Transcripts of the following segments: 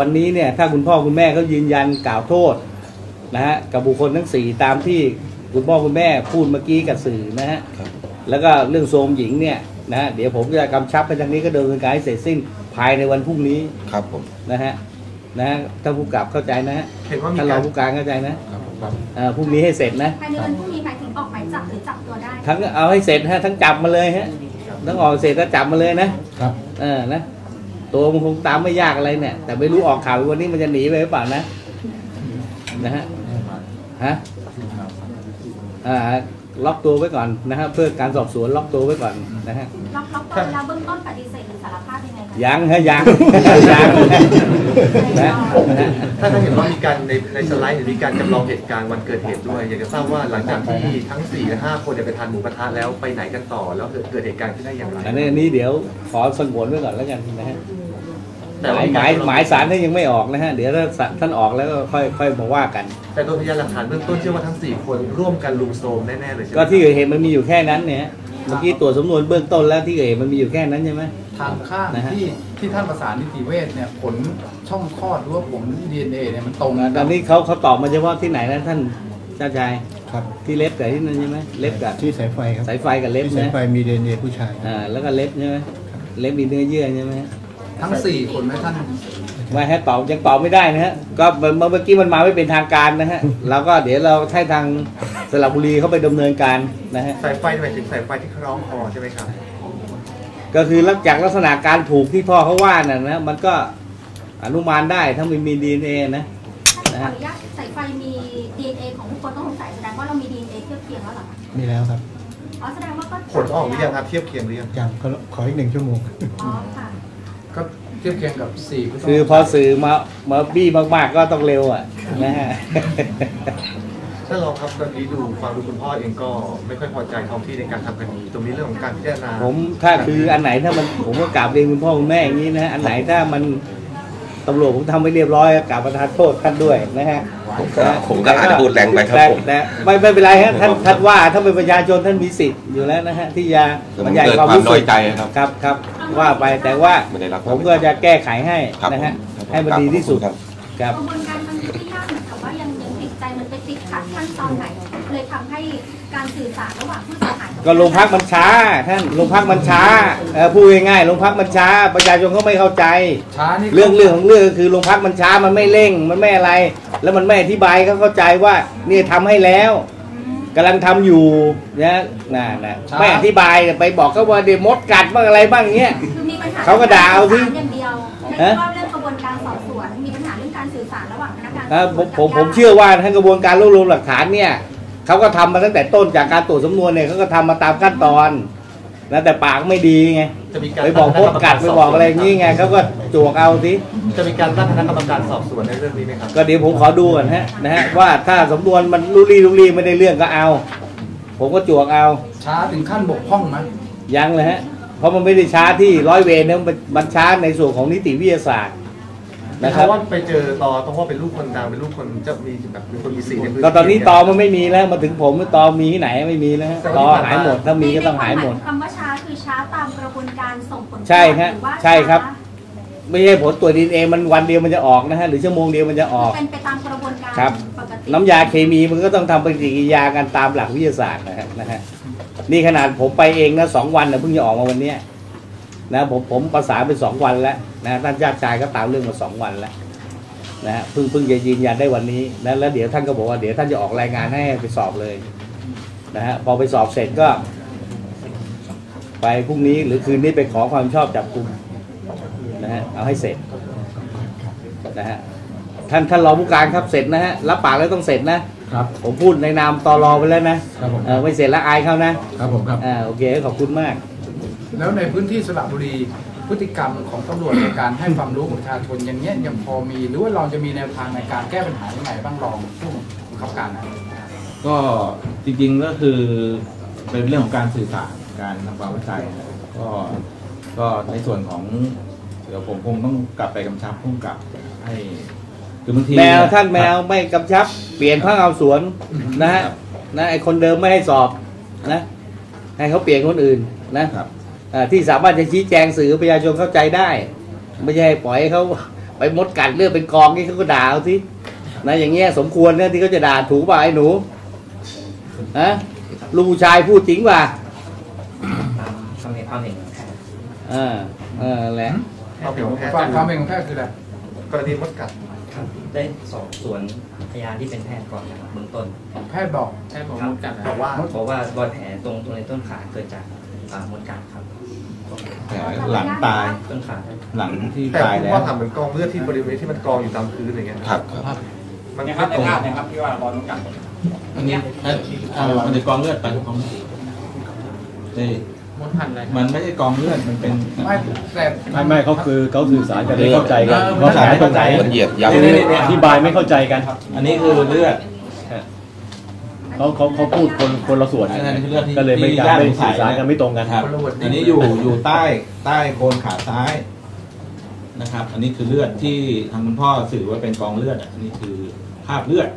วันนี้เนี่ยถ้าคุณพ่อคุณแม่เขายืนยันกล่าวโทษนะฮะกับบุคคลทั้งสี่ตามที่คุณพ่อคุณแม่พูดเมื่อกี้กับสื่อนะฮะแล้วก็เรื่องโทรมหญิงเนี่ยนะเดี๋ยวผมจะกำชับไปทางนี้ก็เดินการให้เสร็จสิ้นภายในวันพรุ่งนี้ครับผมนะฮะท่านผู้กำกับเข้าใจนะฮะท่านรองผู้การเข้าใจนะครับพรุ่งนี้ให้เสร็จนะภายในวันพรุ่งนี้ใครถึงออกหมายจับหรือจับตัวได้ทั้งเอาให้เสร็จฮะทั้งจับมาเลยฮะทั้งออกเสร็จก็จับมาเลยนะครับนะตัวมันคงตามไม่ยากอะไรเนี่ยแต่ไม่รู้ออกข่าววันนี้มันจะหนีไปหรือเปล่านะนะฮะล็อกตัวไว้ก่อนนะฮะเพื่อการสอบสวนล็อกตัวไว้ก่อนนะฮะล็อกตัวแล้วเบื้องต้นปฏิเสธหรือสารภาพยังไงคะยังฮะยังนะถ้าเห็นว่ามีการในสไลด์มีการจำลองเหตุการณ์วันเกิดเหตุด้วยอยากจะทราบว่าหลังจากที่ทั้ง4 และ 5 คนไปทานหมูกระทะแล้วไปไหนกันต่อแล้วเกิดเหตุการณ์ขึ้นได้อย่างไรอันนี้เดี๋ยวขอสงวนไว้ก่อนแล้วกันนะฮะแต่หมายศาลนี่ยังไม่ออกนะฮะเดี๋ยวถ้าศาลท่านออกแล้วก็ค่อยมาว่ากันแต่โดยพยานหลักฐานเบื้องต้นเชื่อว่าทั้ง4คนร่วมกันลุมโทรมแน่ๆเลยใช่ไหมก็ที่เกิดเหตุมันมีอยู่แค่นั้นเนี่ยเมื่อกี้ตรวจสำนวนเบื้องต้นแล้วที่เกิดเหตุมันมีอยู่แค่นั้นใช่ไหมทางข้างที่ท่านประสานนิติเวชเนี่ยผลช่องคลอดหรือว่าผล DNA เนี่ยมันตรงกันตอนนี้เขาตอบมาเฉพาะที่ไหนนะท่านเจ้าชายครับที่เล็บกับที่นั่นใช่ไหมเล็บกับที่สายไฟครับสายไฟกับเล็บนะสายไฟมี DNA ผู้ชายแล้วก็เล็บใช่ไหมเล็บมีเนื้อเยื่อใช่ไหมทั้ง4คนไหมท่านไม่ให้ตอบยังตอบไม่ได้นะฮะก็เมื่อกี้มันมาไม่เป็นทางการนะฮะแล้วก็เดี๋ยวเราให้ทางสระบุรีเข้าไปดำเนินการนะฮะสายไฟหมายถึงสายไฟที่คล้องคอใช่ไหมครับก็คือจากลักษณะการผูกที่พ่อเขาว่าน่ะนะมันก็อนุมานได้ถ้ามีดีเอ็นเอนะขออนุญาตสายไฟมีดีเอ็นเอของผู้คนต้องสงสัยแสดงว่าเรามีดีเอ็นเอเทียบเคียงแล้วหรอคะมีแล้วครับอ๋อแสดงว่าผลออกหรือยังครับเทียบเคียงหรือยังยังขออีก1 ชั่วโมงอ๋อค่ะก็เทียบเคียงกับ4คือพอสื่อมาบี้มากๆก็ต้องเร็วอ่ะนะฮะถ้าเราครับตอนนี้ดูฟังดูคุณพ่อเองก็ไม่ค่อยพอใจท้องที่ในการทำคดีตรงนี้เรื่องของการพิจารณาผมถ้าคืออันไหนถ้ามันผมก็กราบเรียนคุณพ่อคุณแม่อย่างนี้นะอันไหนถ้ามันตำรวจผมทำไม่เรียบร้อยกราบประทานโทษท่านด้วยนะฮะผมก็อาจจะพูดแรงไปครับผมแต่ไม่เป็นไรฮะท่านว่าถ้าเป็นประชาชนท่านมีสิทธิ์อยู่แล้วนะฮะที่จะบรรยายความรู้สึกครับว่าไปแต่ว่าผมก็จะแก้ไขให้นะฮะให้มันดีที่สุดครับกระบวนการทางยุติธรรมแต่ว่ายังติดใจมันไปติดขัดขั้นตอนไหนเลยทำให้การสื่อสารระหว่างผู้เสียหายก็โรงพักมันช้าท่านโรงพักมันช้าพูดง่ายๆโรงพักมันช้าประชาชนก็ไม่เข้าใจเรื่องของเรื่องคือโรงพักมันช้ามันไม่เร่งมันไม่อะไรแล้วมันไม่อธิบายก็เข้าใจว่าเนี่ยทำให้แล้วกำลังทำอยู่นะไม่อธิบายไปบอกก็ว่าเดี๋ยวมดกัดบ้างอะไรบ้างเงี้ยเขาก็ด่าเอาที่อย่างเดียวเรื่องกระบวนการสอบสวนมีปัญหาเรื่องการสื่อสารระหว่างพนักงานผมเชื่อว่าทั้งกระบวนการรวบรวมหลักฐานเนี่ยเขาก็ทำมาตั้งแต่ต้นจากการตรวจสำนวนเนี่ยเขาก็ทำมาตามขั้นตอนนะแต่ปากไม่ดีไงไปบอกมดกัดไปบอกอะไรอย่างนี้ไงเขาก็จวกเอาที่จะมีการตั้งคณะกรรมการสอบสวนในเรื่องนี้ไหมครับก็เดี๋ยวผมขอดูก่อนนะฮะว่าถ้าสำนวนมันลุลีไม่ได้เรื่องก็เอาผมก็จวกเอาช้าถึงขั้นบกพร่องไหมยังเลยฮะเพราะมันไม่ได้ช้าที่ร้อยเวรนะมันช้าในส่วนของนิติวิทยาศาสตร์นะครับว่าไปเจอตอต้องว่าเป็นลูกคนดังเป็นลูกคนจะมีแบบเป็นคนมีสีก็ตอนนี้ตอมันไม่มีแล้วมาถึงผมตอมีที่ไหนไม่มีแล้วตอหายหมดถ้ามีก็ต้องหายหมดคำว่าช้าคือช้าตามกระบวนการส่งผลใช่ฮะใช่ครับไม่ใช่ผลตรวจดีเอ็นเอมันวันเดียวมันจะออกนะฮะหรือชั่วโมงเดียวมันจะออกเป็นไปตามกระบวนการครับน้ำยาเคมีมันก็ต้องทำปฏิกิริยากันตามหลักวิทยาศาสตร์นะฮะนี่ขนาดผมไปเองนะ2 วันนะเพิ่งจะออกมาวันนี้นะผมประสานไป2 วันแล้วนะท่านญาติชายก็ตามเรื่องมา2 วันแล้วนะฮะเพิ่งจะยืนยันได้วันนี้นะแล้วเดี๋ยวท่านก็บอกว่าเดี๋ยวท่านจะออกรายงานให้ไปสอบเลยนะฮะพอไปสอบเสร็จก็ไปพรุ่งนี้หรือคืนนี้ไปขอความชอบจับกุมนะฮะเอาให้เสร็จนะฮะท่านรองผู้การครับเสร็จนะฮะรับปากแล้วต้องเสร็จนะครับผมพูดในนามตร.ไปแล้วนะไม่เสร็จแล้วอายเขานะครับผมครับโอเคขอบคุณมากแล้วในพื้นที่สระบุรีพฤติกรรมของตำรวจในการให้ความรู้ประชาชนอย่างเงี้ยยังพอมีหรือว่าเราจะมีแนวทางในการแก้ปัญหายังไงบ้างรองผู้บังคับการนะก็จริงๆก็คือเป็นเรื่องของการสื่อสารการทำความเข้าใจก็ในส่วนของเดี๋ยวผมคงต้องกลับไปกำชับพุ่งกลับให้คือบางทีแมวท่านแมวไม่กำชับเปลี่ยนผ้าเอาสวนนะฮะนะไอคนเดิมไม่ให้สอบนะให้เขาเปลี่ยนคนอื่นนะครับที่สามารถจะชี้แจงสื่อประชาชนเข้าใจได้ไม่ใช่ปล่อยเขา ไปมดกัดเลือดเป็นกองนี่เขาก็ด่าเอาสินะอย่างเงี้ยสมควรเนี่ยที่เขาจะด่าถูกป่ะไอ้หนูฮะลูกผู้ชายพูดจริงป่ะทำเองเอาเองแหละเอาเองฟังทำเองของแพทย์คืออะไรกรณีมดกัดได้สอบสวนพยานที่เป็นแพทย์ก่อนนะครับเบื้องต้นแพทย์บอกมดกัดบอกว่ารอยแผลตรงในต้นขาเกิดจากมดกัดครับหลังตายหลังที่ตายแล้วแต่ว่าทำเป็นกองเลือดที่บริเวณที่มันกองอยู่ตามพื้นอย่างเงี้ยครับมันไม่ตรงนะครับที่ว่ารอยมดกัดอันนี้มันจะกองเลือดไปทุกกองเลือดนี่มันไม่ใช่กองเลือดมันเป็นไม่เขาสื่อสารกันเข้าใจกันเหยียบยับอธิบายไม่เข้าใจกันอันนี้คือเลือดเขาพูดคนละส่วนก็เลยไม่การสื่อสารกันไม่ตรงกันครับอันนี้อยู่ใต้โคนขาซ้ายนะครับอันนี้คือเลือดที่ทางคุณพ่อสื่อว่าเป็นกองเลือดอันนี้คือภาพเลือด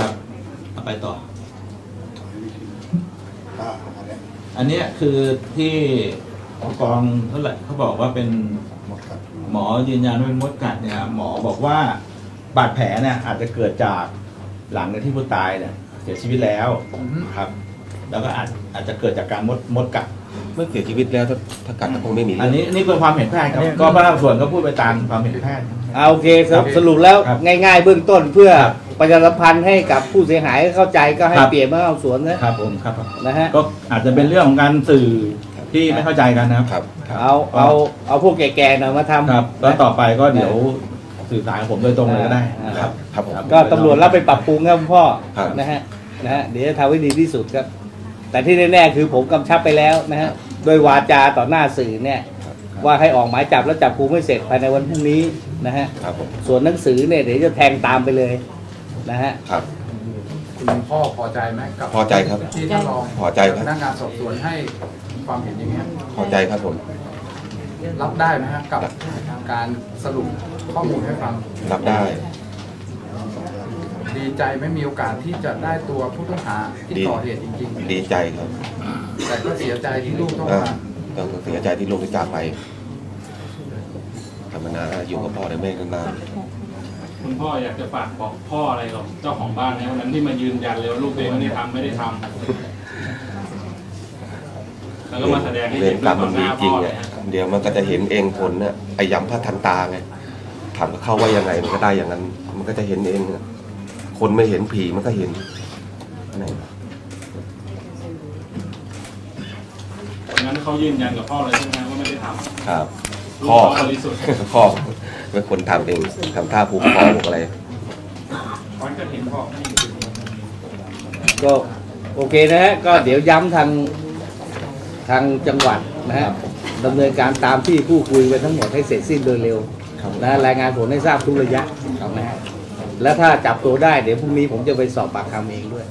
ครับเอาไปต่ออันนี้คือที่กองเท่าไหร่เขาบอกว่าเป็นหมอยืนยันว่าเป็นมดกัดเนี่ยหมอบอกว่าบาดแผลเนี่ยอาจจะเกิดจากหลังจากที่ผู้ตายเนี่ยเสียชีวิตแล้วครับแล้วก็อาจจะเกิดจากการมดกัดเมื่อเสียชีวิตแล้วถ้ากัดก็คงไม่มีอันนี้นี่เป็นความเห็นแพทย์ครับก็บางส่วนก็พูดไปตามความเห็นแพทย์โอเคสรุปแล้วง่ายๆเบื้องต้นเพื่อประชาสัมพันธ์ให้กับผู้เสียหายเข้าใจก็ให้เปลี่ยนมาเอาสวนนะครับผมครับนะฮะก็อาจจะเป็นเรื่องของการสื่อที่ไม่เข้าใจกันนะครับเอาพวกแก่ๆหน่อยมาทำครับแล้วต่อไปก็เดี๋ยวสื่อสารผมโดยตรงเลยก็ได้นะครับครับก็ตำรวจรับไปปรับปรุงครับพ่อนะฮะเดี๋ยวทำให้ดีที่สุดครับแต่ที่แน่ๆคือผมกำชับไปแล้วนะฮะโดยวาจาต่อหน้าสื่อเนี่ยว่าให้ออกหมายจับแล้วจับกูไม่เสร็จภายในวันพรุ่งนี้นะฮะส่วนหนังสือเนี่ยเดี๋ยวจะแทงตามไปเลยนะฮะครับคุณพ่อพอใจไหมกับพอใจครับที่ท่านรองพอใจครับพนักงานสอบสวนให้ความเห็นอย่างนี้พอใจครับผมรับได้ไหมฮะกับการสรุปข้อมูลให้ฟังรับได้ดีใจไม่มีโอกาสที่จะได้ตัวผู้ต้องหาที่ก่อเหตุจริงๆดีใจครับแต่ก็เสียใจที่ลูกต้องมาเสียใจที่ลูกจากไปธรรมนาอยู่กับพ่อในเมฆนานคุณพ่ออยากจะฝากบอกพ่ออะไรหรอเจ้าของบ้านในวันนั้นที่มายืนยันเลยว่าลูกเองไม่ได้ทำแล้วก็มาแสดงให้เห็นตามมันมีจริงเนี่ยเดี๋ยวมันก็จะเห็นเองผลเนี่ยไอ้ย้ำพระทันตาไงถามเข้าว่ายังไงมันก็ได้อย่างนั้นมันก็จะเห็นเองคนไม่เห็นผีมันก็เห็นไหนงั้นเขายืนยันกับพ่อเลยใช่ไหมว่าไม่ได้ทำครับพ่อบริสุทธิ์พ่อเป็นคนทำเองทำท่าผูกคอผูกอะไรมันก็เห็นพ่อก็โอเคนะฮะก็เดี๋ยวย้ำทางจังหวัดนะฮะดำเนินการตามที่ผู้คุยไปทั้งหมดให้เสร็จสิ้นโดยเร็วนะรายงานผลให้ทราบทุกระยะนะฮะแล้วถ้าจับตัวได้เดี๋ยวพรุ่งนี้ผมจะไปสอบปากคำเองด้วย